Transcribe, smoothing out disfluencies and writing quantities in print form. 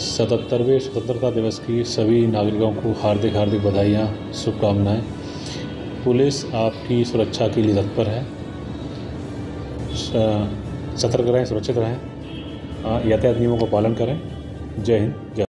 77वें स्वतंत्रता दिवस की सभी नागरिकों को हार्दिक बधाइयाँ, शुभकामनाएँ। पुलिस आपकी सुरक्षा के लिए तत्पर है, सतर्क रहें, सुरक्षित रहें, यातायात नियमों का पालन करें। जय हिंद, जय।